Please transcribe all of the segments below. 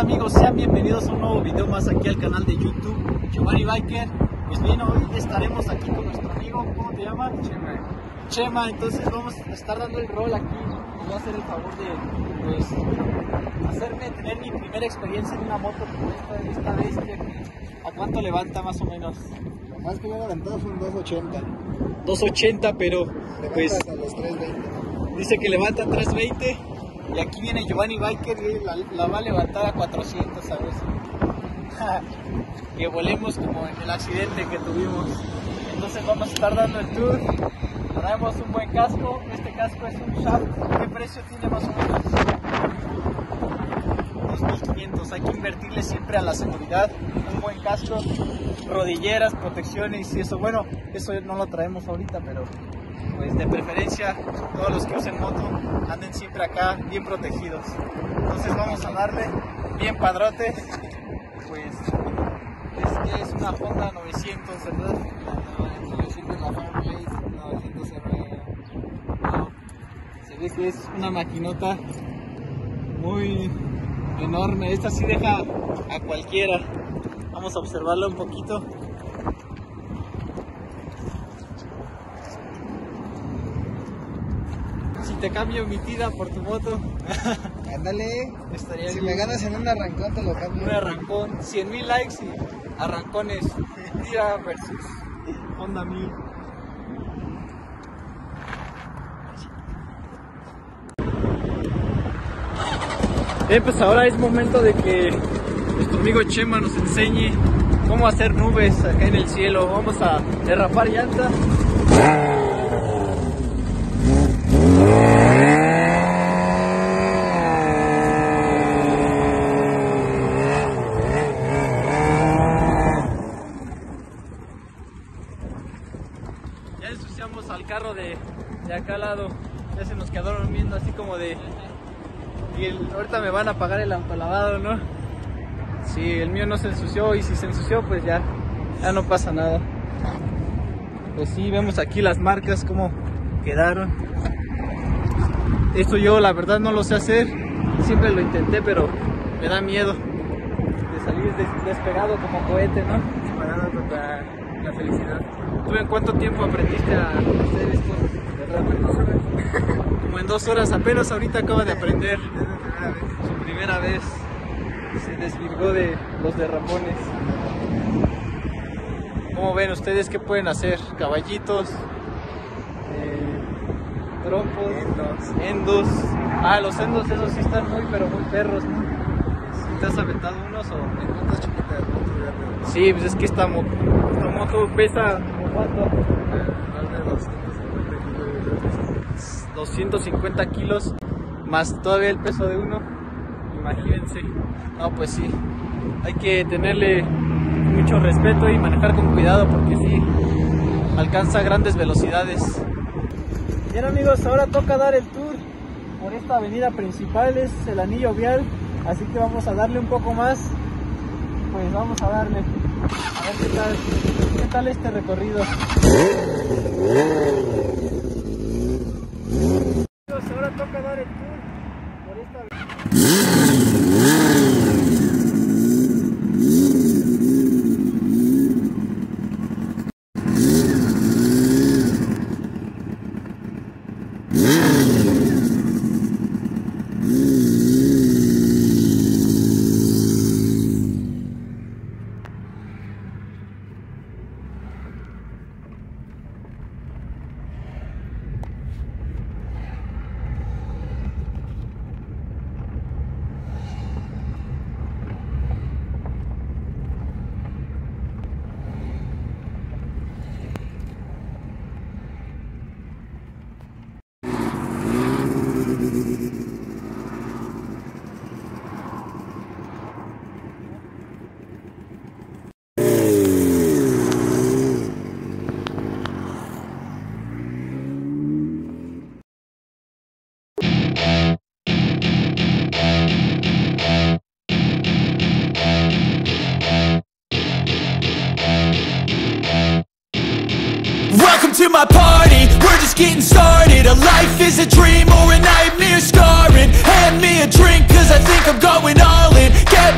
Hola amigos, sean bienvenidos a un nuevo video más aquí al canal de YouTube Giovanni Biker. Pues bien, hoy estaremos aquí con nuestro amigo, ¿cómo te llamas? Chema, entonces vamos a estar dando el rol aquí. Voy a hacer el favor de hacerme tener mi primera experiencia en una moto como esta bestia. ¿A cuánto levanta más o menos? Lo más que yo he levantado fue un 280. 280, pero levanta pues hasta los 320. Dice que levanta 320. Y aquí viene Giovanni Biker y la va a levantar a 400, ¿sabes? Que volemos como en el accidente que tuvimos. Entonces vamos a estar dando el tour. Traemos un buen casco. Este casco es un Shaft. ¿Qué precio tiene más o menos? 2500. Hay que invertirle siempre a la seguridad. Un buen casco, rodilleras, protecciones y eso. Bueno, eso no lo traemos ahorita, pero pues de preferencia, todos los que usen moto anden siempre acá bien protegidos. Entonces vamos a darle bien padrote. Pues este es una Honda 900, ¿verdad? La 900, la Fanbase, 900 RR. Se ve que es una maquinota muy enorme. Esta sí deja a cualquiera. Vamos a observarla un poquito. Si te cambio mi tira por tu moto, ándale. Estaría si bien. Me ganas en un arrancón, te lo cambio. Un arrancón, 100,000 likes y arrancones. Tira versus Honda 1000. Pues ahora es momento de que nuestro amigo Chema nos enseñe cómo hacer nubes acá en el cielo. Vamos a derrapar llantas. Al carro de acá al lado, ya se nos quedaron viendo así como de ahorita me van a pagar el autolavado, ¿no? Si sí, el mío no se ensució, y si se ensució pues ya no pasa nada. Pues sí, vemos aquí las marcas como quedaron. Esto yo la verdad no lo sé hacer, siempre lo intenté pero me da miedo de salir despegado como cohete, ¿no? Disparado contra la felicidad. ¿Tú en cuánto tiempo aprendiste a hacer esto? Como en 2 horas. Como en 2 horas, apenas ahorita acaba de aprender. Su primera vez. Se desvirgó de los derrapones. ¿Cómo ven ustedes qué pueden hacer? Caballitos, trompos, endos. Ah, los endos esos sí están muy pero muy perros, ¿no? ¿Te has aventado unos o en cuántas chiquitas? Sí, pues es que esta moto pesa. ¿Cuánto? Más de 250 kilos. 250 kilos más todavía el peso de uno. Imagínense. No, pues sí. Hay que tenerle mucho respeto y manejar con cuidado porque sí alcanza grandes velocidades. Bien amigos, ahora toca dar el tour por esta avenida principal, es el anillo vial. Así que vamos a darle un poco más. Pues vamos a darle. A ver qué tal este recorrido. Amigos, ahora toca dar el tour por esta to my party, we're just getting started. A life is a dream or a nightmare scarring. Hand me a drink cause I think I'm going all in. Get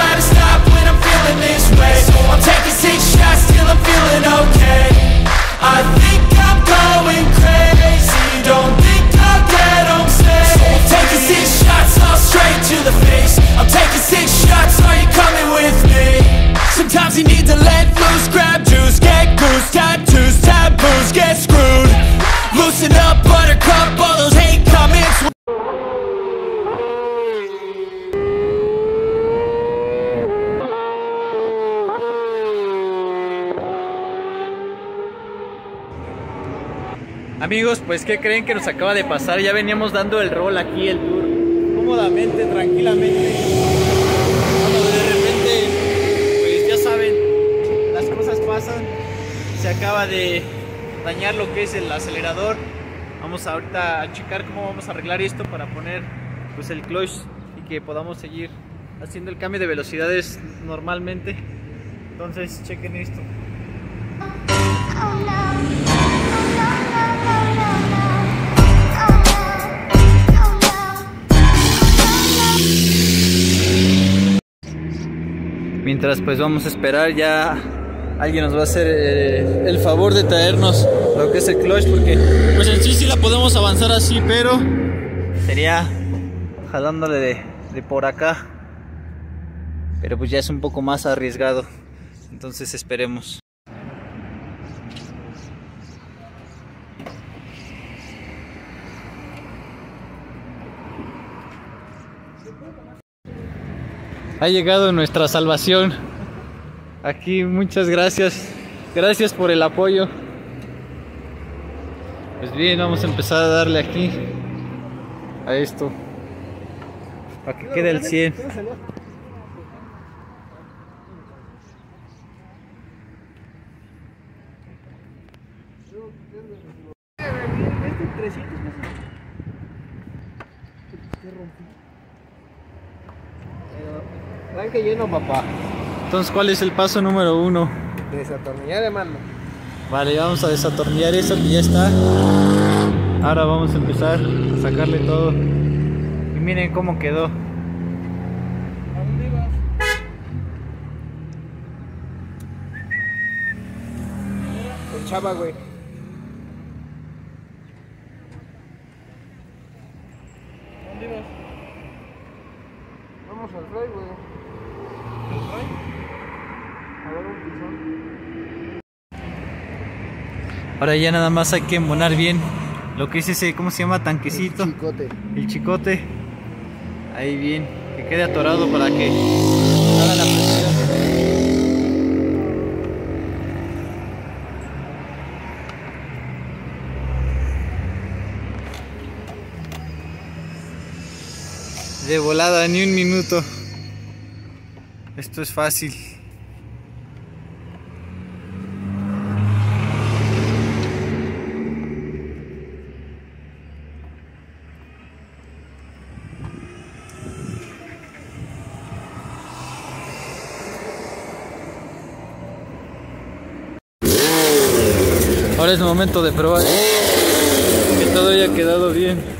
how to stop when I'm feeling this way, so I'm taking 6 shots till I'm feeling okay. I think I'm going crazy, don't think I'll get on safe. So I'm taking 6 shots all straight to the face. I'm taking 6 shots, are you coming with me? Sometimes you need to let loose, grab juice, get goose, tattoos, taboos, get screwed. Loosen up, buttercup, all those hate comments. Amigos, pues ¿qué creen que nos acaba de pasar? Ya veníamos dando el rol aquí, el tour, cómodamente, tranquilamente. Cuando de repente, pues ya saben, las cosas pasan. Se acaba de dañar lo que es el acelerador. Vamos ahorita a checar cómo vamos a arreglar esto para poner pues el clutch y que podamos seguir haciendo el cambio de velocidades normalmente. Entonces chequen esto. Mientras pues vamos a esperar, ya alguien nos va a hacer el favor de traernos lo que es el clutch, porque pues en sí sí la podemos avanzar así, pero sería jalándole de por acá, pero pues ya es un poco más arriesgado, entonces esperemos. Ha llegado nuestra salvación. Aquí muchas gracias. Gracias por el apoyo. Pues bien, vamos a empezar a darle aquí a esto para que quede el 100. Tranque lleno, papá. Entonces, ¿cuál es el paso número 1? Desatornillar, hermano. Vale, vamos a desatornillar eso que ya está. Ahora vamos a empezar a sacarle todo. Y miren cómo quedó. ¿A dónde vas? Con Cheva, güey. ¿A dónde vas? Vamos al rey, güey. Ahora ya nada más hay que embonar bien lo que es ese, ¿cómo se llama? Tanquecito. El chicote. El chicote. Ahí bien, que quede atorado para que haga la presión. De volada, ni un minuto. Esto es fácil. Ahora es momento de probar que todo haya quedado bien.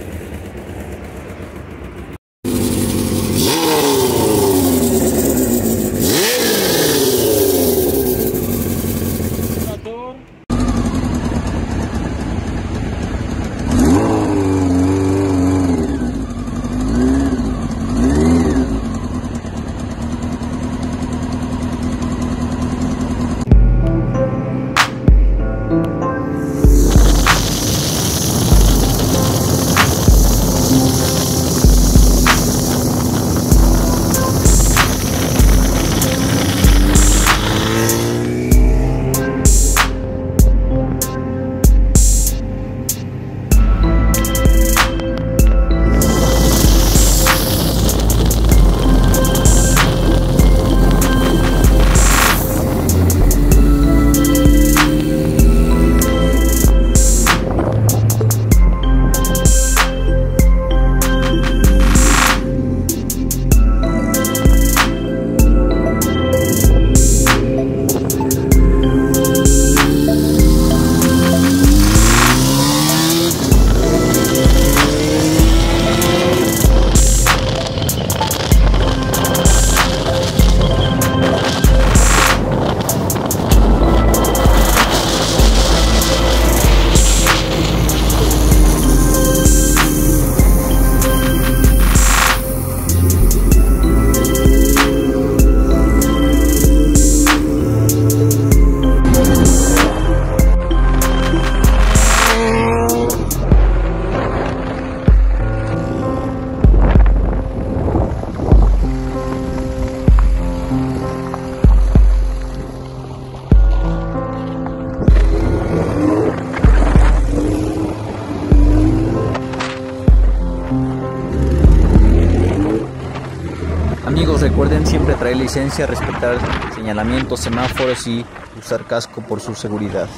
amigos, recuerden siempre traer licencia, respetar señalamientos, semáforos y usar casco por su seguridad.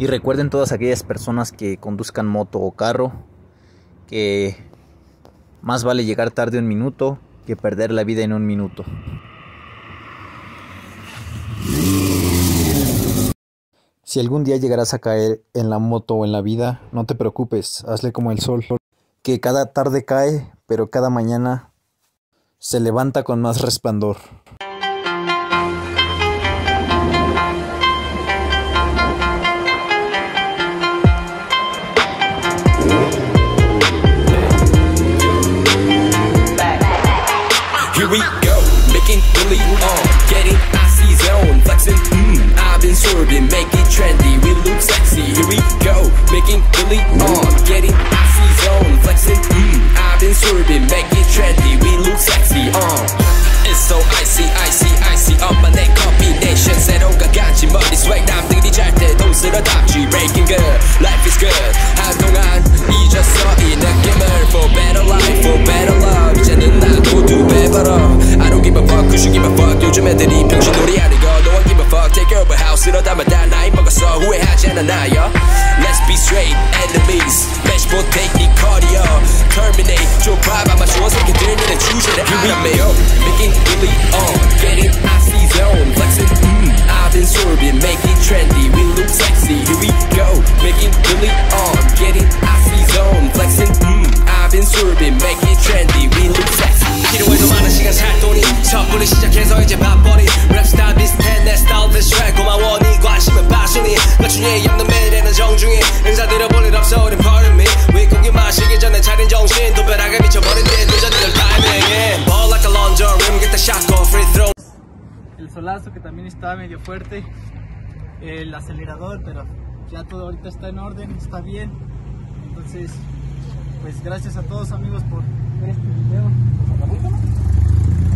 Y recuerden todas aquellas personas que conduzcan moto o carro, que más vale llegar tarde un minuto que perder la vida en un minuto. Si algún día llegarás a caer en la moto o en la vida, no te preocupes, hazle como el sol, que cada tarde cae, pero cada mañana se levanta con más resplandor. Here we go, making really getting icy zone, flexing, I've been serving, make it trendy, we look sexy, here we go, making really getting icy zone, flexing, I've been serving, make it trendy, we look sexy, it's so icy, icy, icy, on my neck, combination, 새로가 같이 머리 swag, 남들이 잘 때 동스러답지, breaking good, life is good, 한동안 잊었어 이 느낌을, for better life, for better love, 이제는 나 I don't give a fuck, cause you give a fuck 요즘 애들이 병신놀이 하는 거 No one give a fuck, take your house 쓰러담아 다 나이 먹었어 후회하지 않아 나 yo Let's be straight, enemies Match for take the cardio Terminate, 좁아봐 맞추어 새끼들 눈에 주제를 알아매 Here we go, making really getting icy zone Flexing, I've been serving, make it trendy We look sexy, here we go Making really getting icy zone Flexing, I've been serving, make it trendy We look sexy 필요해도 많은 시간 살 돈이 섣불리 시작해서 이제 밥벌이 랩스타일 비슷해 내 스타일 비슷해 고마워 네 관심은 빠순이 맞춘 예의 없는 매일에는 정중히 인사드려 볼일 없어 우린 pardon me 윗고기 마시기 전에 차린 정신 도배락에 미쳐버린 뒤에 도전들 타이밍에 Ball like a launcher, rim get the shot, go free throw El solazo que también está medio fuerte El acelerador, pero ya todo ahorita está en orden, está bien Entonces, pues gracias a todos amigos por ver este video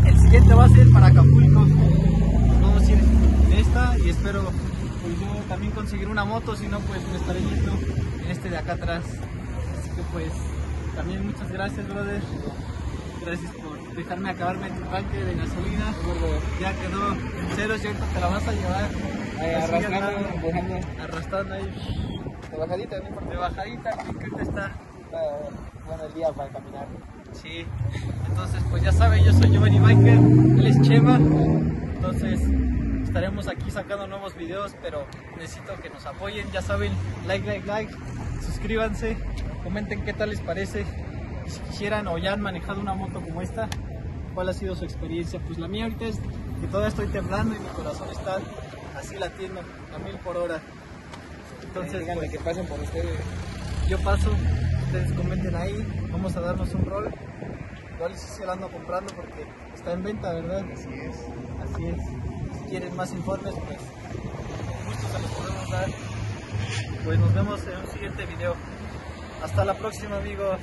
El siguiente va a ser para Acapulco Vamos a ir en esta y espero pues yo también conseguir una moto Si no pues me estaré yendo en este de acá atrás Así que pues también muchas gracias brother Gracias por dejarme acabarme tu tanque de gasolina Ya quedó en cero, ¿cierto? Te la vas a llevar arrastrando ahí De bajadita, ¿no? De bajadita, que está bueno el día para caminar Sí, entonces pues ya saben, yo soy Giovanni Biker, él es Chema, entonces estaremos aquí sacando nuevos videos, pero necesito que nos apoyen, ya saben, like, suscríbanse, comenten qué tal les parece, si quisieran o ya han manejado una moto como esta, cuál ha sido su experiencia, pues la mía ahorita es que todavía estoy temblando y mi corazón está así latiendo a 1000 por hora, entonces díganle pues, que pasen por ustedes, yo paso, ustedes comenten ahí, vamos a darnos un rol. Igual y si se la ando comprando porque está en venta, ¿verdad? Así es. Si quieren más informes, pues con gusto se los podemos dar. Pues nos vemos en un siguiente video. Hasta la próxima, amigos.